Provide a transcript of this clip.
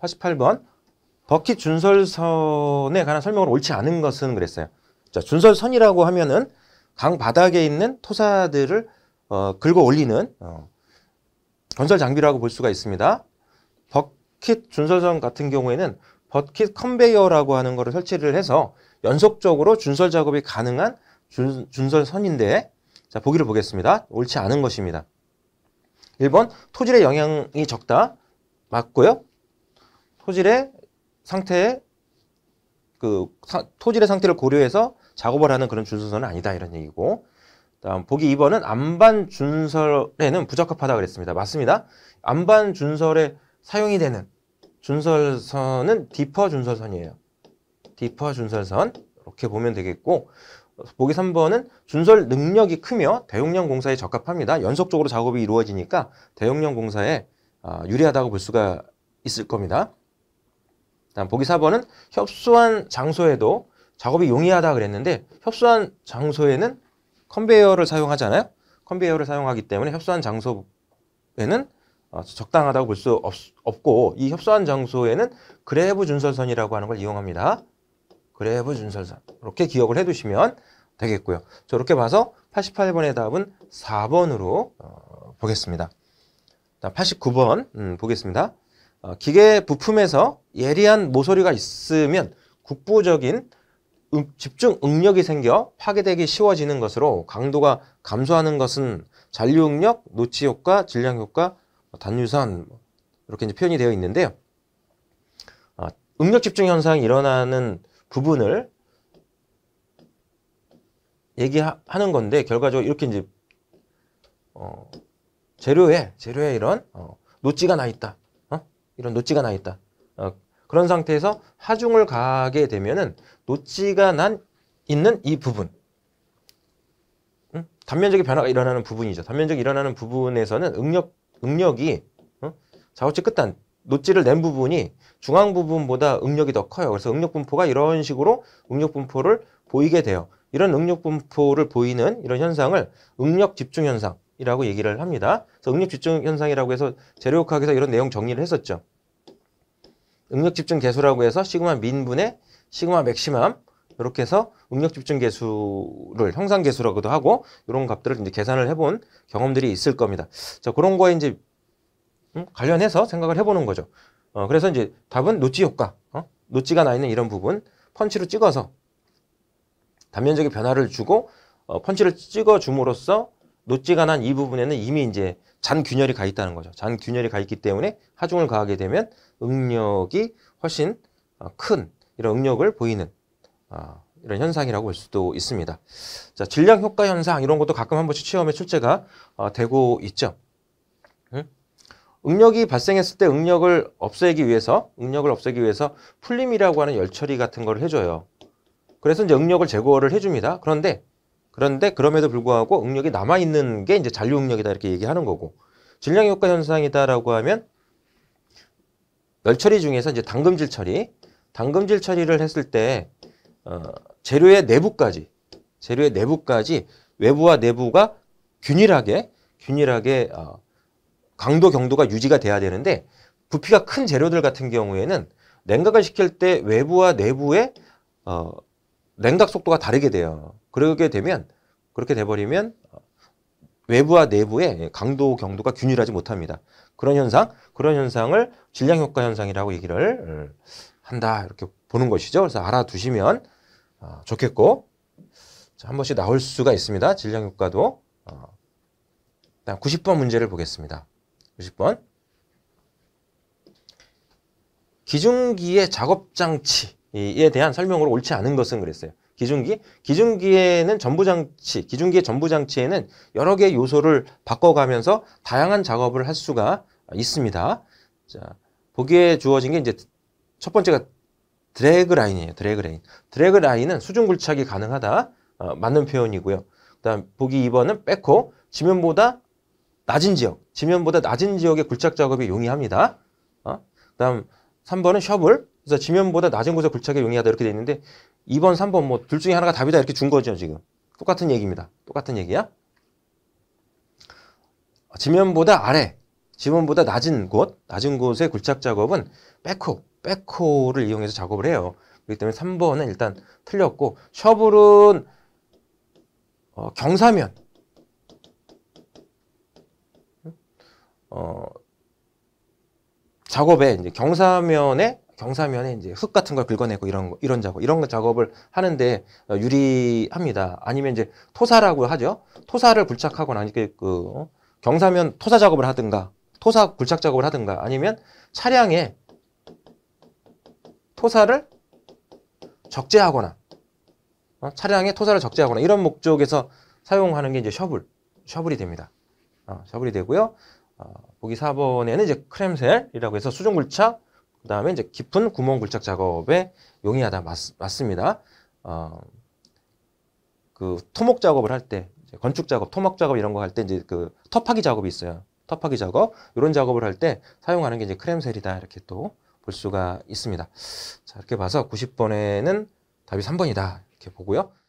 88번 버킷 준설선에 관한 설명을 옳지 않은 것은 그랬어요. 자, 준설선이라고 하면은 강 바닥에 있는 토사들을 긁어 올리는 건설 장비라고 볼 수가 있습니다. 버킷 준설선 같은 경우에는 버킷 컨베이어라고 하는 것을 설치를 해서 연속적으로 준설 작업이 가능한 준설선인데, 자, 보기를 보겠습니다. 옳지 않은 것입니다. 1번 토질의 영향이 적다. 맞고요. 토질의 상태에 토질의 상태를 고려해서 작업을 하는 그런 준설선은 아니다, 이런 얘기고, 다음 보기 2번은 안반 준설에는 부적합하다 그랬습니다. 맞습니다. 안반 준설에 사용이 되는 준설선은 디퍼 준설선이에요. 디퍼 준설선 이렇게 보면 되겠고, 보기 3번은 준설 능력이 크며 대용량 공사에 적합합니다. 연속적으로 작업이 이루어지니까 대용량 공사에 유리하다고 볼 수가 있을 겁니다. 다음 보기 4번은 협소한 장소에도 작업이 용이하다 그랬는데, 협소한 장소에는 컨베이어를 사용하잖아요. 컨베이어를 사용하기 때문에 협소한 장소에는 적당하다고 볼 수 없고, 이 협소한 장소에는 그래브 준설선이라고 하는 걸 이용합니다. 그래브 준설선 이렇게 기억을 해두시면 되겠고요. 저렇게 봐서 88번의 답은 4번으로 보겠습니다. 89번 보겠습니다. 기계 부품에서 예리한 모서리가 있으면 국부적인 집중 응력이 생겨 파괴되기 쉬워지는 것으로 강도가 감소하는 것은 잔류 응력, 노치 효과, 질량 효과, 단유선 이렇게 이제 표현이 되어 있는데요. 응력 집중 현상이 일어나는 부분을 얘기하는 건데, 결과적으로 이렇게 이제 재료에 이런 노치가 나 있다. 이런 노치가 나 있다. 그런 상태에서 하중을 가게 되면은 노치가 난 있는 이 부분, 단면적인 변화가 일어나는 부분이죠. 단면적이 일어나는 부분에서는 응력이 좌우측 끝단 노치를 낸 부분이 중앙 부분보다 응력이 더 커요. 그래서 응력 분포가 이런 식으로 응력 분포를 보이게 돼요. 이런 응력 분포를 보이는 이런 현상을 응력 집중 현상이라고 얘기를 합니다. 그래서 응력 집중 현상이라고 해서 재료역학에서 이런 내용 정리를 했었죠. 응력 집중 계수라고 해서 시그마 민분의 시그마 맥시멈, 이렇게 해서 응력 집중 계수를 형상 계수라고도 하고, 이런 값들을 이제 계산을 해본 경험들이 있을 겁니다. 자, 그런 거에 이제 관련해서 생각을 해보는 거죠. 그래서 이제 답은 노치 효과, 노치가 나 있는 이런 부분, 펀치로 찍어서 단면적인 변화를 주고, 펀치를 찍어 줌으로써 노치가 난 이 부분에는 이미 이제 잔균열이 가 있다는 거죠. 잔균열이 가 있기 때문에 하중을 가하게 되면 응력이 훨씬 큰 이런 응력을 보이는 이런 현상이라고 볼 수도 있습니다. 자, 질량 효과 현상 이런 것도 가끔 한 번씩 시험에 출제가 되고 있죠. 응력이 발생했을 때 응력을 없애기 위해서 풀림이라고 하는 열처리 같은 걸 해줘요. 그래서 이제 응력을 제거를 해줍니다. 그런데 그럼에도 불구하고 응력이 남아있는 게 이제 잔류 응력이다, 이렇게 얘기하는 거고, 질량 효과 현상이다라고 하면 열처리 중에서 이제 당금질 처리를 했을 때 재료의 내부까지 외부와 내부가 균일하게 강도 경도가 유지가 돼야 되는데, 부피가 큰 재료들 같은 경우에는 냉각을 시킬 때 외부와 내부의 냉각 속도가 다르게 돼요. 그렇게 돼버리면 외부와 내부의 강도 경도가 균일하지 못합니다. 그런 현상을 질량 효과 현상이라고 얘기를 한다, 이렇게 보는 것이죠. 그래서 알아두시면 좋겠고, 자, 한 번씩 나올 수가 있습니다. 질량 효과도. 90번 문제를 보겠습니다. 90번. 기중기의 작업장치에 대한 설명으로 옳지 않은 것은 그랬어요. 기중기의 전부장치에는 여러 개의 요소를 바꿔가면서 다양한 작업을 할 수가 있습니다. 자, 보기에 주어진 게 이제 첫 번째가 드래그 라인이에요. 드래그 라인은 수중 굴착이 가능하다. 맞는 표현이고요. 그다음 보기 2번은 빼코, 지면보다 낮은 지역의 굴착 작업이 용이합니다. 그다음 3번은 셔블. 그래서 지면보다 낮은 곳에 굴착이 용이하다, 이렇게 돼 있는데 2번, 3번 뭐 둘 중에 하나가 답이다, 이렇게 준 거죠, 지금. 똑같은 얘기입니다. 똑같은 얘기야. 지면보다 아래, 지문보다 낮은 곳의 굴착 작업은 빼코를 이용해서 작업을 해요. 그렇기 때문에 3번은 일단 틀렸고, 셔블은 경사면, 작업에 이제 경사면에 이제 흙 같은 걸 긁어내고 이런 작업을 하는데 유리합니다. 아니면 이제 토사라고 하죠. 토사를 굴착하거나, 아니 그 경사면 토사 작업을 하든가, 토사 굴착 작업을 하든가, 아니면 차량에 토사를 적재하거나, 차량에 토사를 적재하거나, 이런 목적에서 사용하는 게 이제 셔블이 됩니다. 셔블이 되고요. 보기 4번에는 이제 크램셀이라고 해서 수중 굴착, 그 다음에 이제 깊은 구멍 굴착 작업에 용이하다. 맞습니다. 그 토목 작업을 할 때, 건축 작업, 토막 작업 이런 거 할 때 이제 그 텁하기 작업이 있어요. 텁하기 작업, 이런 작업을 할 때 사용하는 게 이제 크램셀이다. 이렇게 또 볼 수가 있습니다. 자, 이렇게 봐서 90번에는 답이 3번이다. 이렇게 보고요.